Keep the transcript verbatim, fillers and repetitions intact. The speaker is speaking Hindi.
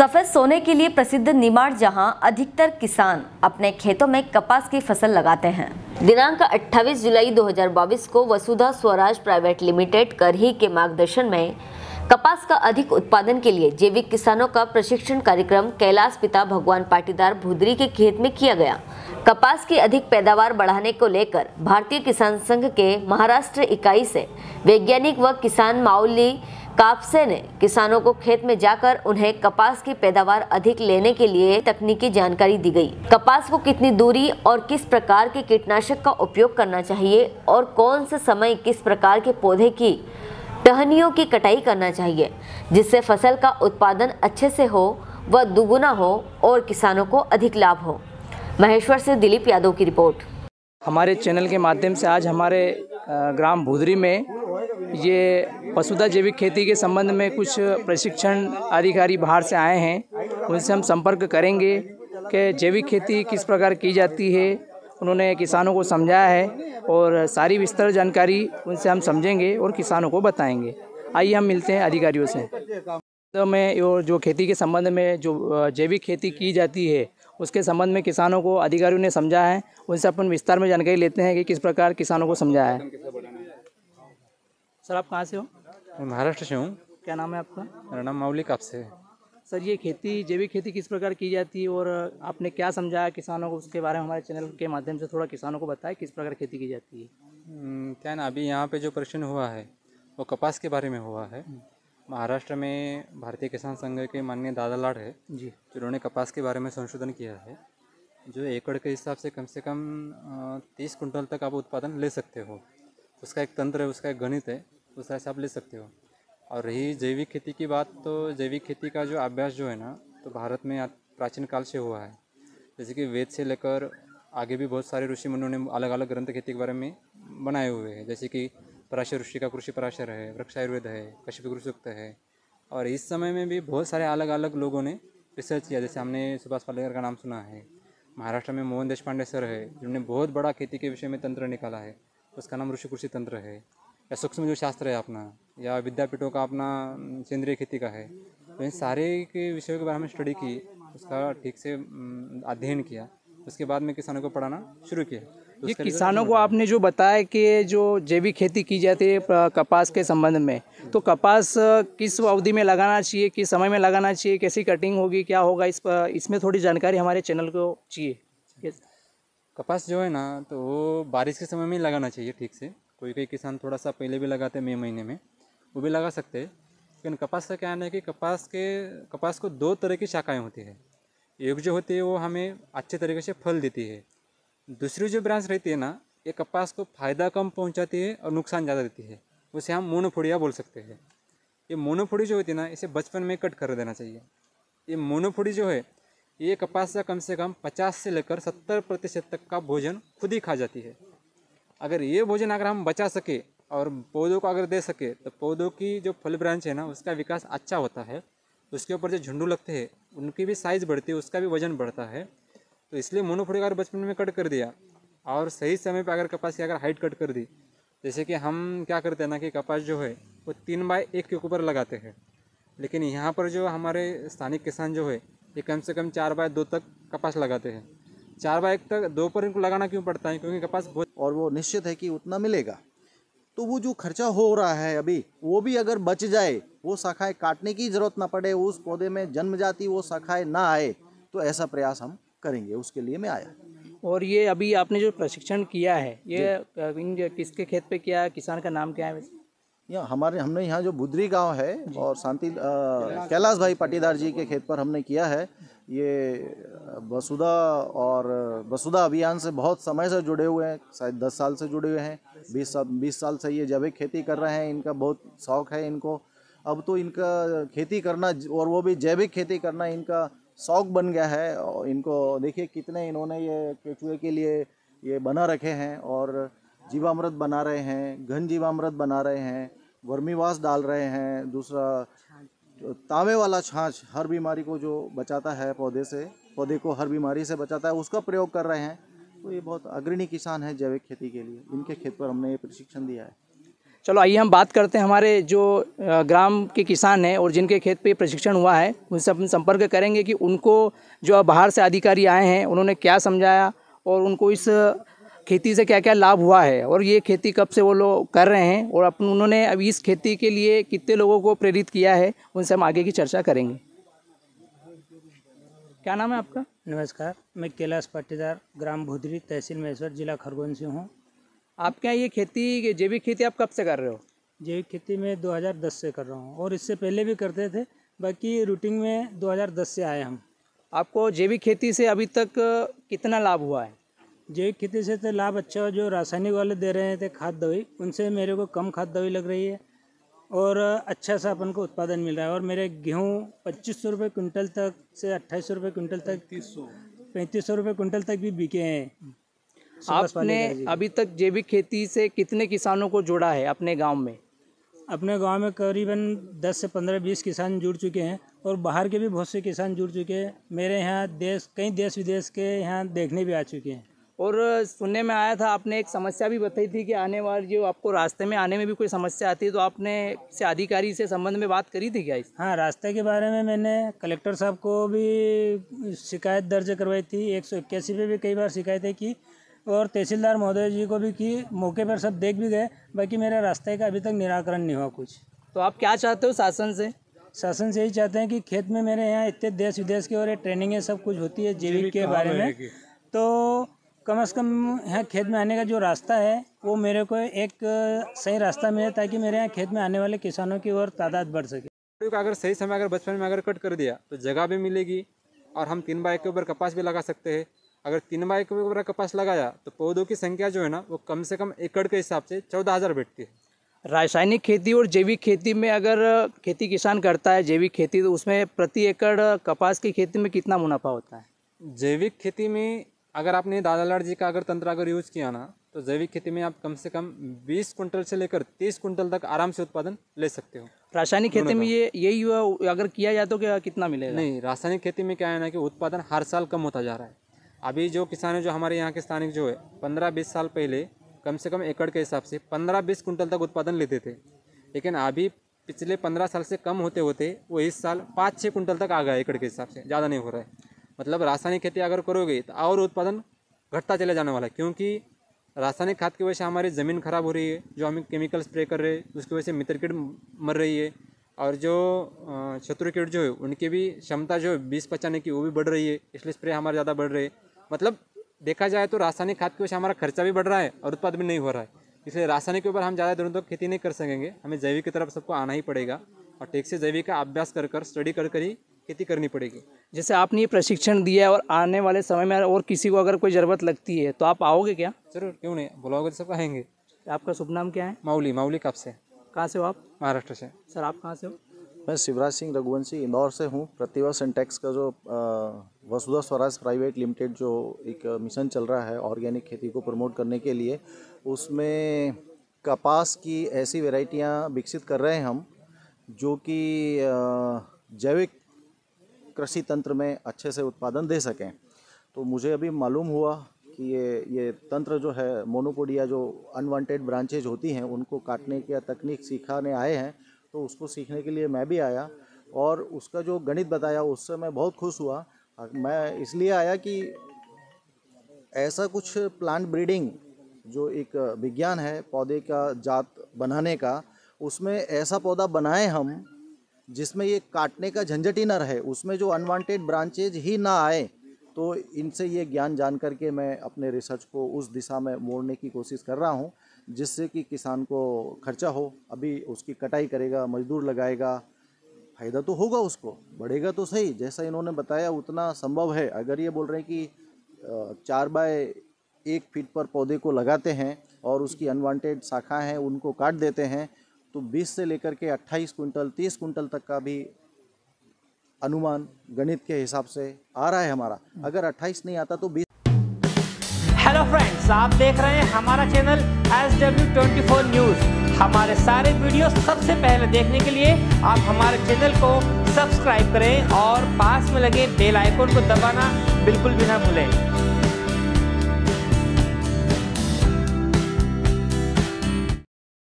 सफेद सोने के लिए प्रसिद्ध निमाड़, जहां अधिकतर किसान अपने खेतों में कपास की फसल लगाते हैं। दिनांक अट्ठाईस जुलाई दो हज़ार बाईस को वसुधा स्वराज प्राइवेट लिमिटेड करही के मार्गदर्शन में कपास का अधिक उत्पादन के लिए जैविक किसानों का प्रशिक्षण कार्यक्रम कैलाश पिता भगवान पाटीदार भूदरी के खेत में किया गया। कपास की अधिक पैदावार बढ़ाने को लेकर भारतीय किसान संघ के महाराष्ट्र इकाई से वैज्ञानिक व किसान मौली कापसे ने किसानों को खेत में जाकर उन्हें कपास की पैदावार अधिक लेने के लिए तकनीकी जानकारी दी गई। कपास को कितनी दूरी और किस प्रकार के कीटनाशक का उपयोग करना चाहिए और कौन से समय किस प्रकार के पौधे की टहनियों की कटाई करना चाहिए, जिससे फसल का उत्पादन अच्छे से हो व दुगुना हो और किसानों को अधिक लाभ हो। महेश्वर से दिलीप यादव की रिपोर्ट। हमारे चैनल के माध्यम से आज हमारे ग्राम भूदरी में ये वसुधा जैविक खेती के संबंध में कुछ प्रशिक्षण अधिकारी बाहर से आए हैं, उनसे हम संपर्क करेंगे कि जैविक खेती किस प्रकार की जाती है। उन्होंने किसानों को समझाया है और सारी विस्तार जानकारी उनसे हम समझेंगे और किसानों को बताएंगे। आइए हम मिलते हैं अधिकारियों से। तो में और जो खेती के संबंध में जो जैविक खेती की जाती है उसके संबंध में किसानों को अधिकारियों ने समझाया है, उनसे अपन विस्तार में जानकारी लेते हैं कि किस प्रकार किसानों को समझाया है। सर, आप कहाँ से हो? मैं महाराष्ट्र से हूँ। क्या नाम है आपका? मेरा नाम मौली कापसे है। सर, ये खेती जैविक खेती किस प्रकार की जाती है और आपने क्या समझाया किसानों को, उसके बारे में हमारे चैनल के माध्यम से थोड़ा किसानों को बताएं किस प्रकार खेती की जाती है। क्या ना, अभी यहाँ पे जो प्रश्न हुआ है वो कपास के बारे में हुआ है। महाराष्ट्र में भारतीय किसान संघ के माननीय दादा लाड है जी, जिन्होंने कपास के बारे में संशोधन किया है, जो एकड़ के हिसाब से कम से कम तीस कुंटल तक आप उत्पादन ले सकते हो। उसका एक तंत्र है, उसका एक गणित है, उस तरह से आप ले सकते हो। और रही जैविक खेती की बात, तो जैविक खेती का जो अभ्यास जो है ना, तो भारत में प्राचीन काल से हुआ है। जैसे कि वेद से लेकर आगे भी बहुत सारे ऋषि मुनियों ने अलग अलग ग्रंथ खेती के बारे में बनाए हुए हैं। जैसे कि पराशर ऋषि का कृषि पराशर है, वृक्षायुर्वेद है, कश्यप कृषियुक्त है। और इस समय में भी बहुत सारे अलग अलग लोगों ने रिसर्च किया। जैसे हमने सुभाष पालेकर का नाम सुना है। महाराष्ट्र में मोहन देशपांडे सर है, जिन्होंने बहुत बड़ा खेती के विषय में तंत्र निकाला है, उसका नाम ऋषि कृषि तंत्र है। या सूक्ष्म जो शास्त्र है अपना, या विद्यापीठों का अपना सेंद्रीय खेती का है। तो इन सारे के विषयों के बारे में स्टडी की, उसका ठीक से अध्ययन किया, उसके बाद में किसानों को पढ़ाना शुरू किया। तो ये किसानों को आपने जो बताया कि जो जैविक खेती की जाती है कपास के संबंध में, तो कपास किस अवधि में लगाना चाहिए, किस समय में लगाना चाहिए, कैसी कटिंग होगी, क्या होगा, इस इसमें थोड़ी जानकारी हमारे चैनल को चाहिए। कपास जो है ना, तो वो बारिश के समय में ही लगाना चाहिए ठीक से। कोई कोई किसान थोड़ा सा पहले भी लगाते हैं, मई महीने में वो भी लगा सकते हैं। लेकिन कपास का क्या है ना, कि कपास के कपास को दो तरह की शाखाएं होती है। एक जो होती है वो हमें अच्छे तरीके से फल देती है, दूसरी जो ब्रांच रहती है ना, ये कपास को फ़ायदा कम पहुंचाती है और नुकसान ज़्यादा देती है। उसे हम मोनोफोडिया बोल सकते हैं। ये मोनोफोडी जो होती है ना, इसे बचपन में कट कर देना चाहिए। ये मोनोफोडी जो है, ये कपास का कम से कम पचास से लेकर सत्तर प्रतिशत तक का भोजन खुद ही खा जाती है। अगर ये भोजन अगर हम बचा सके और पौधों को अगर दे सके, तो पौधों की जो फल ब्रांच है ना, उसका विकास अच्छा होता है। उसके ऊपर जो झुंडू लगते हैं उनकी भी साइज़ बढ़ती है, उसका भी वजन बढ़ता है। तो इसलिए मोनोफोडी अगर बचपन में कट कर दिया और सही समय पर अगर कपास की अगर हाइट कट कर दी, जैसे कि हम क्या करते हैं ना, कि कपास जो है वो तीन बाई एक के ऊपर लगाते हैं। लेकिन यहाँ पर जो हमारे स्थानिक किसान जो है, ये कम से कम चार बाई दो तक कपास लगाते हैं। चार बाई एक तक दो पर इनको लगाना क्यों पड़ता है, क्योंकि कपास बहुत और वो निश्चित है कि उतना मिलेगा। तो वो जो खर्चा हो रहा है अभी, वो भी अगर बच जाए, वो शाखाएं काटने की जरूरत ना पड़े, उस पौधे में जन्मजाती वो शाखाएं ना आए, तो ऐसा प्रयास हम करेंगे, उसके लिए मैं आया। और ये अभी आपने जो प्रशिक्षण किया है, ये किसके खेत पे किया है, किसान का नाम क्या है? यहाँ हमारे हमने यहाँ जो भूदरी गांव है और शांति कैलाश भाई पाटीदार जी के खेत पर हमने किया है। ये वसुधा और वसुधा अभियान से बहुत समय से जुड़े हुए हैं, शायद दस साल से जुड़े हुए हैं, बीस साल बीस साल से ये जैविक खेती कर रहे हैं। इनका बहुत शौक़ है इनको। अब तो इनका खेती करना और वो भी जैविक खेती करना इनका शौक़ बन गया है। और इनको देखिए कितने इन्होंने ये केचुए के लिए ये बना रखे हैं और जीवामृत बना रहे हैं, घन जीवामृत बना रहे हैं, वर्मीवास डाल रहे हैं। दूसरा तांबे वाला छाछ, हर बीमारी को जो बचाता है पौधे से, पौधे को हर बीमारी से बचाता है, उसका प्रयोग कर रहे हैं। तो ये बहुत अग्रणी किसान है जैविक खेती के लिए। इनके खेत पर हमने ये प्रशिक्षण दिया है। चलो आइए हम बात करते हैं हमारे जो ग्राम के किसान हैं और जिनके खेत पे प्रशिक्षण हुआ है उनसे हम संपर्क करेंगे कि उनको जो बाहर से अधिकारी आए हैं उन्होंने क्या समझाया और उनको इस खेती से क्या क्या लाभ हुआ है और ये खेती कब से वो लोग कर रहे हैं और अपन उन्होंने अभी इस खेती के लिए कितने लोगों को प्रेरित किया है, उनसे हम आगे की चर्चा करेंगे। क्या नाम है आपका? नमस्कार, मैं कैलाश पाटीदार, ग्राम भुदरी, तहसील महेश्वर, जिला खरगोने से हूँ। आपके यहाँ ये खेती, जैविक खेती आप कब से कर रहे हो? जैविक खेती मैं दो हज़ार दस से कर रहा हूँ और इससे पहले भी करते थे, बाकी रूटीन में दो हज़ार दस से आए हम। आपको जैविक खेती से अभी तक कितना लाभ हुआ है? जैविक खेती से तो लाभ अच्छा, जो रासायनिक वाले दे रहे थे खाद दवाई, उनसे मेरे को कम खाद दवाई लग रही है और अच्छा सा अपन को उत्पादन मिल रहा है। और मेरे गेहूँ पच्चीस सौ रुपये कुंटल तक से अट्ठाईस सौ रुपये कुंटल तक, पैंतीस सौ रुपये कुंटल तक भी बिके हैं। आपने अभी तक जैविक खेती से कितने किसानों को जोड़ा है अपने गांव में? अपने गांव में करीबन दस से पंद्रह बीस किसान जुड़ चुके हैं और बाहर के भी बहुत से किसान जुड़ चुके हैं। मेरे यहाँ देश, कई देश विदेश के यहाँ देखने भी आ चुके हैं। और सुनने में आया था आपने एक समस्या भी बताई थी कि आने वाली, जो आपको रास्ते में आने में भी कोई समस्या आती है तो आपने से अधिकारी से संबंध में बात करी थी क्या इस? हाँ, रास्ते के बारे में मैंने कलेक्टर साहब को भी शिकायत दर्ज करवाई थी, एक सौ इक्यासी पे भी कई बार शिकायत है कि, और तहसीलदार महोदय जी को भी की, मौके पर सब देख भी गए, बाकी मेरे रास्ते का अभी तक निराकरण नहीं हुआ कुछ। तो आप क्या चाहते हो शासन से? शासन से यही चाहते हैं कि खेत में, मेरे यहाँ इतने देश विदेश के और ये ट्रेनिंगें सब कुछ होती है जैविक के बारे में, तो कम से कम यहाँ खेत में आने का जो रास्ता है वो मेरे को एक सही रास्ता मिले ताकि मेरे यहाँ खेत में आने वाले किसानों की और तादाद बढ़ सके। अगर सही समय अगर बचपन में अगर कट कर दिया तो जगह भी मिलेगी और हम तीन बाइक के ऊपर कपास भी लगा सकते हैं। अगर तीन बाइक के ऊपर कपास लगाया तो पौधों की संख्या जो है ना वो कम से कम एकड़ के हिसाब से चौदह हज़ार बैठती है। रासायनिक खेती और जैविक खेती में अगर खेती किसान करता है जैविक खेती, तो उसमें प्रति एकड़ कपास की खेती में कितना मुनाफा होता है? जैविक खेती में अगर आपने दादा लाड जी का अगर तंत्र अगर यूज़ किया ना तो जैविक खेती में आप कम से कम बीस कुंटल से लेकर तीस कुंटल तक आराम से उत्पादन ले सकते हो। रासायनिक खेती में ये यही अगर किया जाए तो क्या कितना मिलेगा? नहीं, रासायनिक खेती में क्या है ना कि उत्पादन हर साल कम होता जा रहा है। अभी जो किसान है, जो हमारे यहाँ के स्थानिक जो है, पंद्रह बीस साल पहले कम से कम एकड़ के हिसाब से पंद्रह बीस कुंटल तक उत्पादन लेते थे, लेकिन अभी पिछले पंद्रह साल से कम होते होते वो इस साल पाँच छः कुंटल तक आ गया एकड़ के हिसाब से, ज़्यादा नहीं हो रहा है। मतलब रासायनिक खेती अगर करोगे तो और उत्पादन घटता चले जाने वाला है, क्योंकि रासायनिक खाद की वजह से हमारी ज़मीन खराब हो रही है, जो हम केमिकल स्प्रे कर रहे हैं उसकी वजह से मित्र कीट मर रही है और जो शत्रु कीट जो है उनकी भी क्षमता जो है बीज पचाने की वो भी बढ़ रही है, इसलिए स्प्रे हमारे ज़्यादा बढ़ रहे हैं। मतलब देखा जाए तो रासायनिक खाद की वजह से हमारा खर्चा भी बढ़ रहा है और उत्पादन भी नहीं हो रहा है, इसलिए रासायनिक के ऊपर हम ज़्यादा दिनों तक खेती नहीं कर सकेंगे। हमें जैविक की तरफ सबको आना ही पड़ेगा और ठीक से जैविक का अभ्यास कर कर स्टडी कर कर ही खेती करनी पड़ेगी। जैसे आपने ये प्रशिक्षण दिया है और आने वाले समय में और किसी को अगर कोई ज़रूरत लगती है तो आप आओगे क्या? जरूर, क्यों नहीं, बुलाओगे सब आएंगे। आपका शुभ नाम क्या है? मौली, मौली कापसे। कहाँ से हो आप? महाराष्ट्र से। सर आप कहाँ से हो? मैं शिवराज सिंह रघुवंशी, इंदौर से हूँ। प्रतिभा सिंटेक्स का जो वसुधा स्वराज प्राइवेट लिमिटेड जो एक मिशन चल रहा है ऑर्गेनिक खेती को प्रमोट करने के लिए, उसमें कपास की ऐसी वेराइटियाँ विकसित कर रहे हैं हम जो कि जैविक कृषि तंत्र में अच्छे से उत्पादन दे सकें। तो मुझे अभी मालूम हुआ कि ये ये तंत्र जो है मोनोपोडिया, जो अनवांटेड ब्रांचेज होती हैं, उनको काटने की तकनीक सिखाने आए हैं, तो उसको सीखने के लिए मैं भी आया और उसका जो गणित बताया उससे मैं बहुत खुश हुआ। मैं इसलिए आया कि ऐसा कुछ प्लांट ब्रीडिंग जो एक विज्ञान है पौधे का जात बनाने का, उसमें ऐसा पौधा बनाएं हम जिसमें ये काटने का झंझट ही ना रहे, उसमें जो अनवांटेड ब्रांचेज ही ना आए। तो इनसे ये ज्ञान जान करके मैं अपने रिसर्च को उस दिशा में मोड़ने की कोशिश कर रहा हूँ जिससे कि किसान को खर्चा हो। अभी उसकी कटाई करेगा, मजदूर लगाएगा, फ़ायदा तो होगा, उसको बढ़ेगा तो सही। जैसा इन्होंने बताया उतना संभव है। अगर ये बोल रहे हैं कि चार बाय एक फीट पर पौधे को लगाते हैं और उसकी अनवांटेड शाखाएं हैं उनको काट देते हैं, तो बीस से लेकर के अट्ठाईस कुंटल तीस कुंटल तक का भी अनुमान गणित के हिसाब से आ रहा है हमारा। अगर अट्ठाईस नहीं आता तो बीस। हेलो फ्रेंड्स, आप देख रहे हैं हमारा चैनल एस डब्ल्यू चौबीस न्यूज़। हमारे सारे वीडियो सबसे पहले देखने के लिए आप हमारे चैनल को सब्सक्राइब करें और पास में लगे बेल आइकन को दबाना बिल्कुल भी ना भूलें।